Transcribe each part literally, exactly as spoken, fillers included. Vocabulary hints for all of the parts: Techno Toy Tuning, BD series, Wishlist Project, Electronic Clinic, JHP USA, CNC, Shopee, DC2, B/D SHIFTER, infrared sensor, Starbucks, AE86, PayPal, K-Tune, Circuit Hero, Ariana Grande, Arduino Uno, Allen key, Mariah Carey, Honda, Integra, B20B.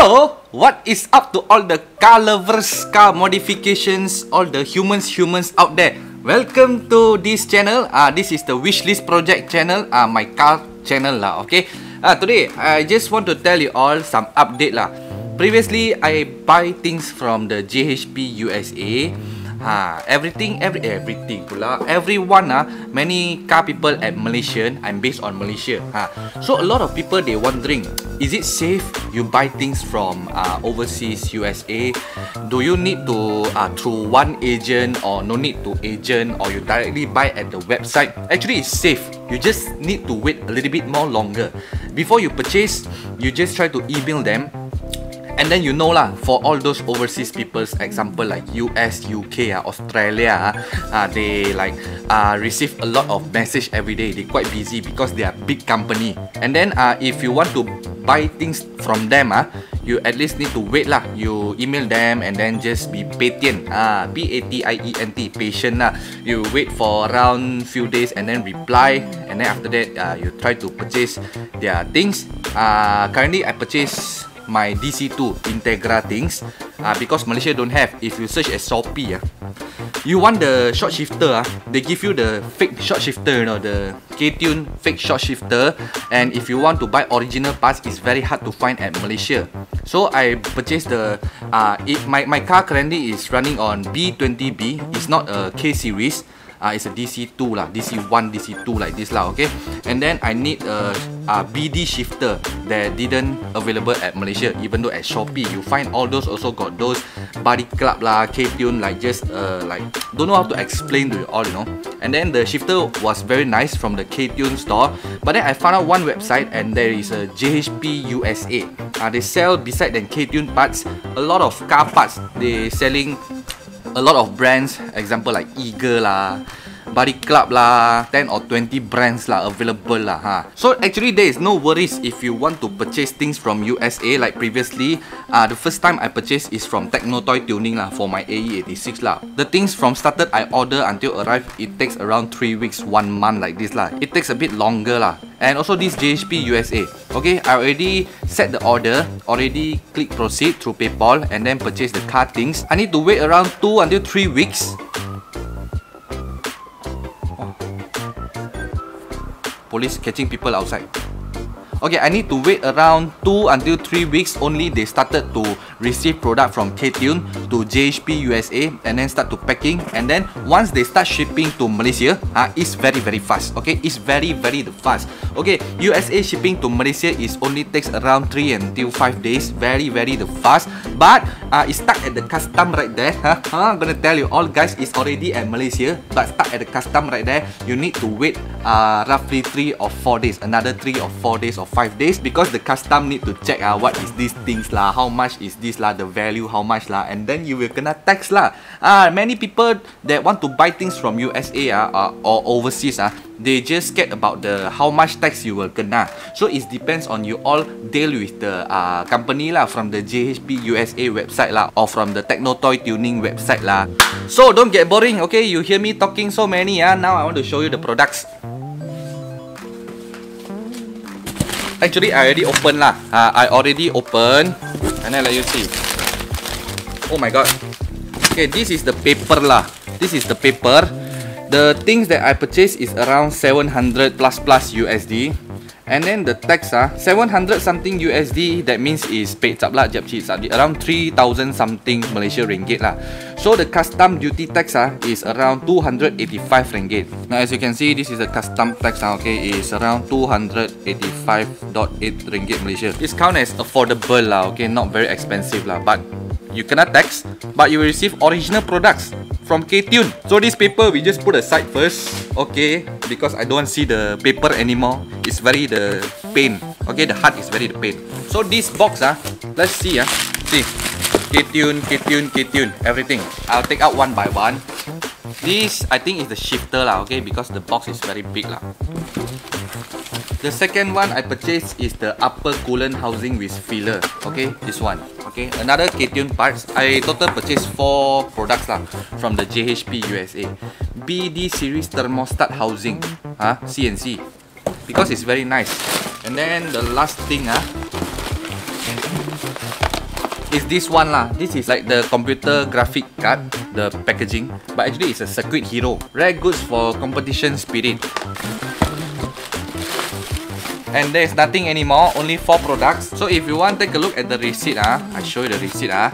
So, what is up to all the car lovers, car modifications, all the humans, humans out there? Welcome to this channel. Ah, uh, this is the Wishlist Project channel. Ah, uh, my car channel lah. Okay. Ah, uh, today I just want to tell you all some update lah. Previously, I buy things from the J H P U S A. Ha, everything, every everything pula, everyone ah, many car people at Malaysian. I'm based on Malaysia. Ha, so a lot of people they wondering, is it safe you buy things from uh, overseas U S A? Do you need to uh, through one agent or no need to agent or you directly buy at the website? Actually, it's safe. You just need to wait a little bit more longer before you purchase. You just try to email them. And then you know lah, for all those overseas peoples, example like U S, U K, uh, Australia, uh, they like uh, receive a lot of message every day. They quite busy because they are big company. And then uh, if you want to buy things from them, uh, you at least need to wait lah. You email them and then just be patient. Uh, P A T I E N T, patient lah. You wait for around few days and then reply. And then after that, uh, you try to purchase their things. Uh, currently, I purchase my D C two Integra things uh, because Malaysia don't have. If you search as Shopee, uh, you want the short shifter, uh, they give you the fake short shifter, you know, the K-Tune fake short shifter. And if you want to buy original parts, it's very hard to find at Malaysia. So I purchased the uh, it, my, my car currently is running on B twenty B. It's not a K series. Uh, it's a D C two lah, D C one, D C two like this lah, okay? And then I need a, a B D shifter that didn't available at Malaysia, even though at Shopee you find all those. Also got those body club lah, K-Tune, like just uh, like don't know how to explain to you all, you know. And then the shifter was very nice from the K-Tune store, but then I found out one website and there is a J H P U S A. Uh, they sell beside the K-Tune parts, a lot of car parts. They selling a lot of brands, example like Eagle lah, Body Club lah, ten or twenty brands lah available lah. Ha. So actually there is no worries if you want to purchase things from U S A like previously. Uh, the first time I purchased is from Techno Toy Tuning lah for my A E eighty-six lah. The things from started I order until arrive, it takes around three weeks, one month like this lah. It takes a bit longer lah. And also this J H P U S A. Okay, I already set the order, already click proceed through PayPal and then purchase the car things. I need to wait around two until three weeks. Oh. Police catching people outside. Okay, I need to wait around two until three weeks only. They started to receive product from K-Tune to J H P U S A and then start to packing. And then once they start shipping to Malaysia, uh, it's very very fast. Okay, it's very very fast. Okay, U S A shipping to Malaysia is only takes around three until five days. Very very the fast. But uh, it's stuck at the custom right there. Huh? I'm gonna tell you all guys, it's already at Malaysia but stuck at the custom right there. You need to wait uh, roughly three or four days. Another three or four days or five days because the custom need to check uh, what is these things lah, how much is this lah, the value how much lah, and then you will kena tax lah. Ah, many people that want to buy things from U S A uh, uh, or overseas ah, uh, they just scared about the how much tax you will kena. So it depends on you all deal with the uh, company lah from the J H P U S A website lah or from the Techno Toy Tuning website lah. So don't get boring, okay? You hear me talking so many ah. Uh, now I want to show you the products. Actually, I already open lah. Uh, I already open, and then let you see. Oh my god. Okay, this is the paper lah. This is the paper. The things that I purchased is around seven hundred plus plus U S D, and then the tax ah, seven hundred something U S D. That means is paid up lah, jap cheap around three thousand something Malaysia ringgit lah. So the custom duty tax ah is around two hundred eighty-five ringgit. Now as you can see, this is the custom tax ah, okay, is around two hundred eighty-five point eight ringgit Malaysia. It's count as affordable lah, okay, not very expensive lah, but you cannot tax, but you will receive original products from K-Tune. So this paper we just put aside first, okay, because I don't see the paper anymore. It's very the pain. Okay, the heart is very the pain. So this box ah, let's see ah, see. K-Tune, K-Tune, K-Tune, everything. I'll take out one by one. This I think is the shifter lah, okay, because the box is very big lah. The second one I purchased is the upper coolant housing with filler. Okay, this one. Okay, another K-Tune parts. I total purchased four products lah from the J H P U S A. B D series thermostat housing, huh? C N C, because it's very nice. And then the last thing ah. is this one lah. This is like the computer graphic card, the packaging, but actually it's a Circuit Hero. Rare goods for competition spirit. And there's nothing anymore, only four products. So if you want, take a look at the receipt ah. I show you the receipt ah.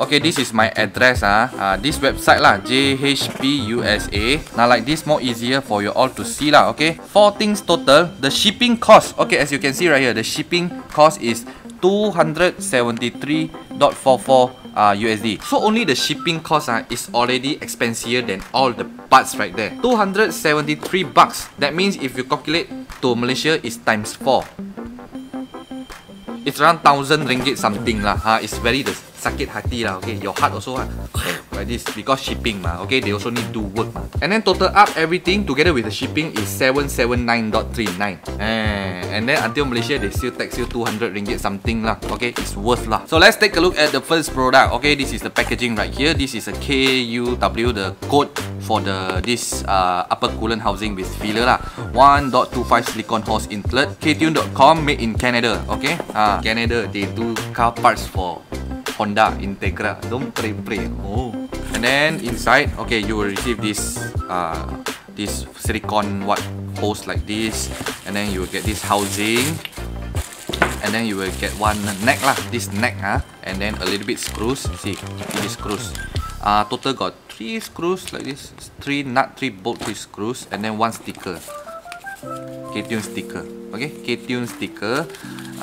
Okay, this is my address ah. Uh, this website lah, J H P U S A. Now like this, more easier for you all to see lah. Okay, four things total. The shipping cost. Okay, as you can see right here, the shipping cost is two hundred seventy-three point four four. Uh, U S D. So only the shipping cost uh, is already expensier than all the parts right there. two hundred seventy-three bucks. That means if you calculate to Malaysia, it's times four. It's around thousand ringgit something lah. Uh, it's very the sakit hati lah. Okay, your heart also uh, like this because shipping ma. Okay, they also need to work. Ma. And then total up everything together with the shipping is seven seven nine point three nine. Eh. And then until Malaysia, they still tax you two hundred ringgit something lah. Okay, it's worth lah. So let's take a look at the first product. Okay, this is the packaging right here. This is a K U W, the code for the this uh, upper coolant housing with filler lah. one point two five silicon hose inlet. K tune dot com, made in Canada. Okay, uh, Canada, they do car parts for Honda, Integra. Don't pray pray. Oh, and then inside, okay, you will receive this uh, this silicon what hose like this. And then you will get this housing, and then you will get one neck lah, this neck ah, and then a little bit screws. See, these screws. Uh, total got three screws like this, three nut, three bolt, three screws, and then one sticker, K-Tune sticker. Okay, K-Tune sticker.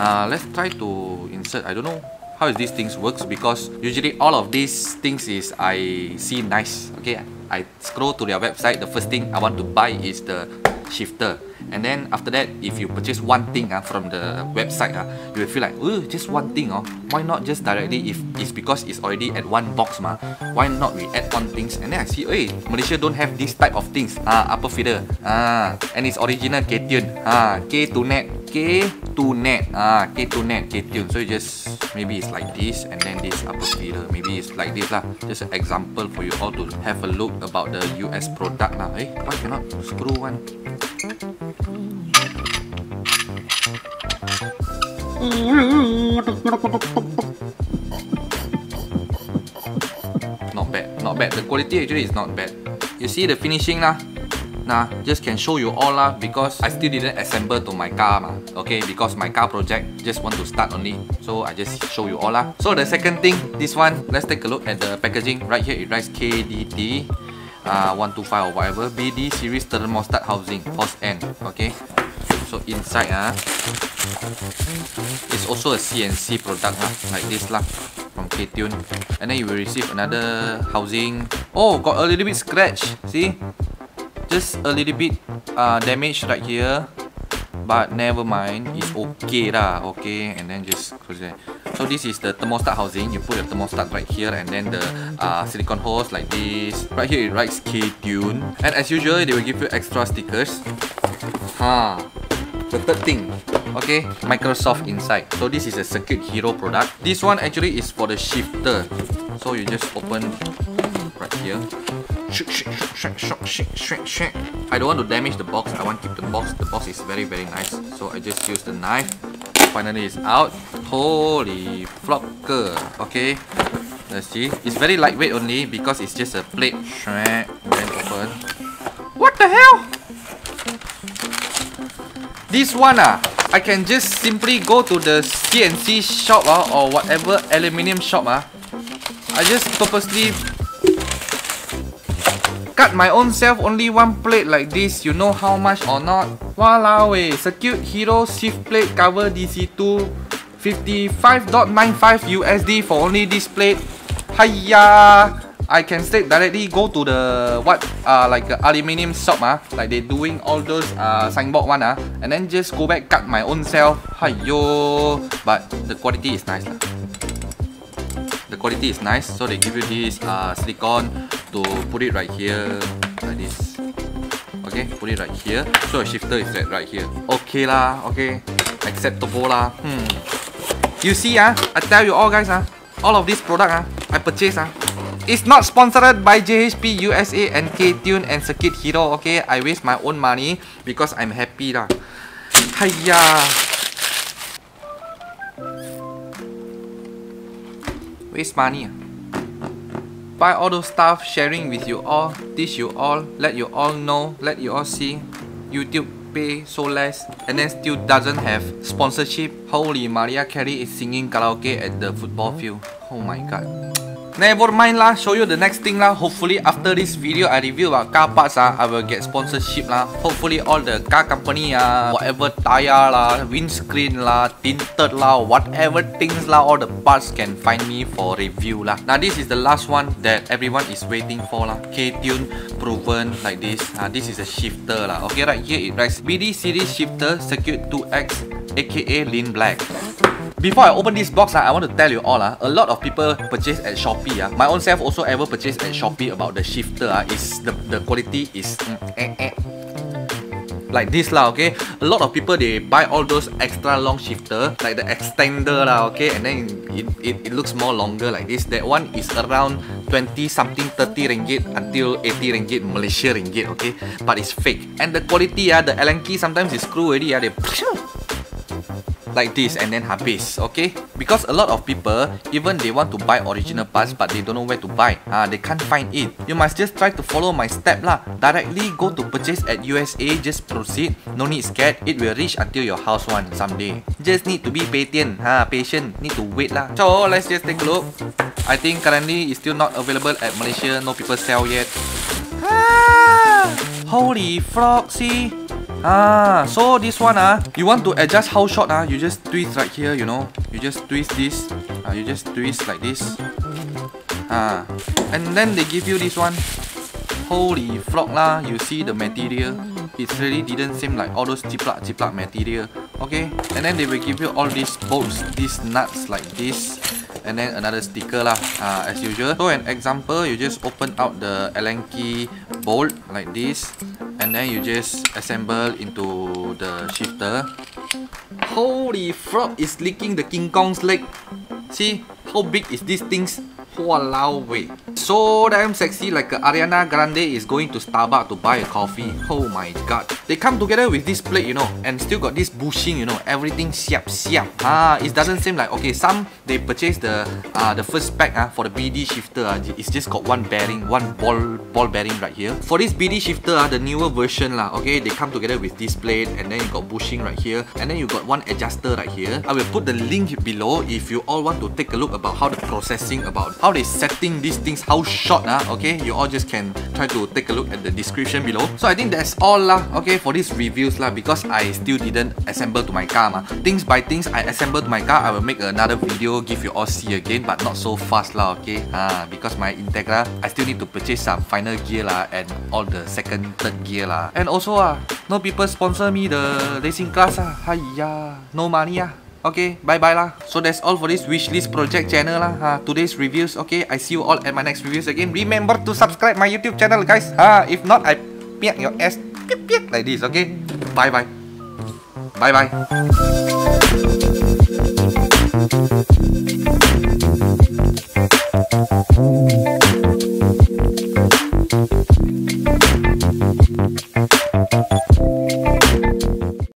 Uh, let's try to insert. I don't know how is these things works because usually all of these things is I see nice. Okay, I scroll to their website. The first thing I want to buy is the shifter, and then after that, if you purchase one thing uh, from the website, uh, you will feel like, oh, just one thing, oh, why not just directly? If it's because it's already at one box, ma, why not we add one things? And then I see, hey, Malaysia don't have this type of things. Ah, uh, upper feeder, ah, uh, and it's original K-Tune, ah, uh, K two net, K two net, ah, uh, K two net, K-Tune. So you just maybe it's like this, and then this upper feeder, maybe it's like this lah. Just an example for you all to have a look about the U S product lah. Eh, why cannot screw one? Not bad, not bad. The quality actually is not bad. You see the finishing lah. Nah, just can show you all lah because I still didn't assemble to my car ma. Okay, because my car project just want to start only. So I just show you all lah. So the second thing, this one, let's take a look at the packaging. Right here it writes K D T. Uh, one two five or whatever. B D series thermostat housing, hose end. Okay, so inside ah, it's also a C N C product ah, like this lah, from K-Tune. And then you will receive another housing. Oh, got a little bit scratch. See, just a little bit uh, damage right here, but never mind, it's okay lah. Okay, and then just close it. So this is the thermostat housing. You put the thermostat right here, and then the uh, silicone hose like this. Right here it writes K-Tune, and as usual they will give you extra stickers. Ha, the third thing. Okay, Microsoft inside. So this is a Circuit Hero product. This one actually is for the shifter. So you just open right here. I don't want to damage the box. I want to keep the box. The box is very very nice. So I just use the knife. Finally it's out. Holy flopker. Okay, let's see. It's very lightweight only because it's just a plate. Then open. What the hell? This one ah, I can just simply go to the C N C shop ah, or whatever aluminium shop ah. I just purposely cut my own self only one plate like this. You know how much or not? Walao eh, Circuit Hero shift plate cover D C two, fifty-five point nine five U S D for only this plate. Hiya! I can straight directly go to the what uh, like uh, aluminium shop ah, like they doing all those uh, signboard one ah, and then just go back cut my own self. Hiyo! But the quality is nice lah. The quality is nice, so they give you this uh, silicone to put it right here like this. Okay, put it right here. So a shifter is that right here. Okay lah, okay, acceptable lah. Hmm. You see ah, I tell you all guys ah, all of this product ah, I purchase ah. It's not sponsored by J H P U S A and K-Tune and Circuit Hero. Okay, I waste my own money because I'm happy lah. Hiya. waste money. Buy all those stuff, sharing with you all, teach you all, let you all know, let you all see. YouTube pay so less and then still doesn't have sponsorship. Holy Mariah Carey is singing karaoke at the football field. Oh my god. Never mind lah, show you the next thing lah. Hopefully after this video I review about car parts lah, I will get sponsorship lah. Hopefully all the car company lah, whatever tire lah, windscreen lah, tinted lah, whatever things lah, all the parts can find me for review lah. Now this is the last one that everyone is waiting for lah. K-Tune proven like this. Now this is a shifter lah. Okay, right here it writes B D series shifter circuit two X aka Lean Black. Before I open this box, I want to tell you all, a lot of people purchase at Shopee. My own self also ever purchased at Shopee about the shifter. Is the, the quality is like this lah, okay? A lot of people, they buy all those extra long shifter, like the extender lah, okay? And then it, it, it looks more longer like this. That one is around twenty something, thirty ringgit until eighty ringgit, Malaysia ringgit, okay? But it's fake. And the quality, the Allen key sometimes is screw already, they like this and then habis, okay? Because a lot of people, even they want to buy original parts but they don't know where to buy. Ah, they can't find it. You must just try to follow my step lah. Directly go to purchase at U S A, just proceed. No need scared, it will reach until your house one someday. Just need to be patient, ha, patient, need to wait lah. So let's just take a look. I think currently it's still not available at Malaysia, no people sell yet. Ah, holy frog, see? Ah, so this one ah, you want to adjust how short ah, you just twist right here, you know, you just twist this, ah, you just twist like this, ah, and then they give you this one. Holy frog lah, you see the material, it really didn't seem like all those jiplak jiplak material, okay? And then they will give you all these bolts, these nuts like this, and then another sticker lah, ah, as usual. So an example, you just open out the Allen key bolt like this. And then you just assemble into the shifter. Holy frog, is licking the King Kong's leg. See how big is these things? Walao wait. So damn sexy, like Ariana Grande is going to Starbucks to buy a coffee. Oh my god. They come together with this plate, you know, and still got this bushing, you know, everything siap siap. Ah, it doesn't seem like, okay, some they purchase the uh, the first pack ah, for the B D shifter. Ah, it's just got one bearing, one ball ball bearing right here. For this B D shifter, ah, the newer version lah, okay, they come together with this plate and then you got bushing right here and then you got one adjuster right here. I will put the link below if you all want to take a look about how the processing, about how they setting these things, how short lah, okay? You all just can try to take a look at the description below. So I think that's all lah, okay, for these reviews lah, because I still didn't assemble to my car ma. Things by things I assemble to my car, I will make another video, give you all see again, but not so fast lah, okay? Ah, because my Integra, I still need to purchase some final gear lah, and all the second, third gear lah. And also ah, no people sponsor me the racing class ah, hiya, no money ah. Okay, bye-bye lah. So that's all for this Wishlist Project channel lah. Ha, today's reviews, okay? I see you all at my next reviews again. Remember to subscribe my YouTube channel, guys. Ha, if not, I piak your ass piak, piak, like this, okay? Bye-bye. Bye-bye.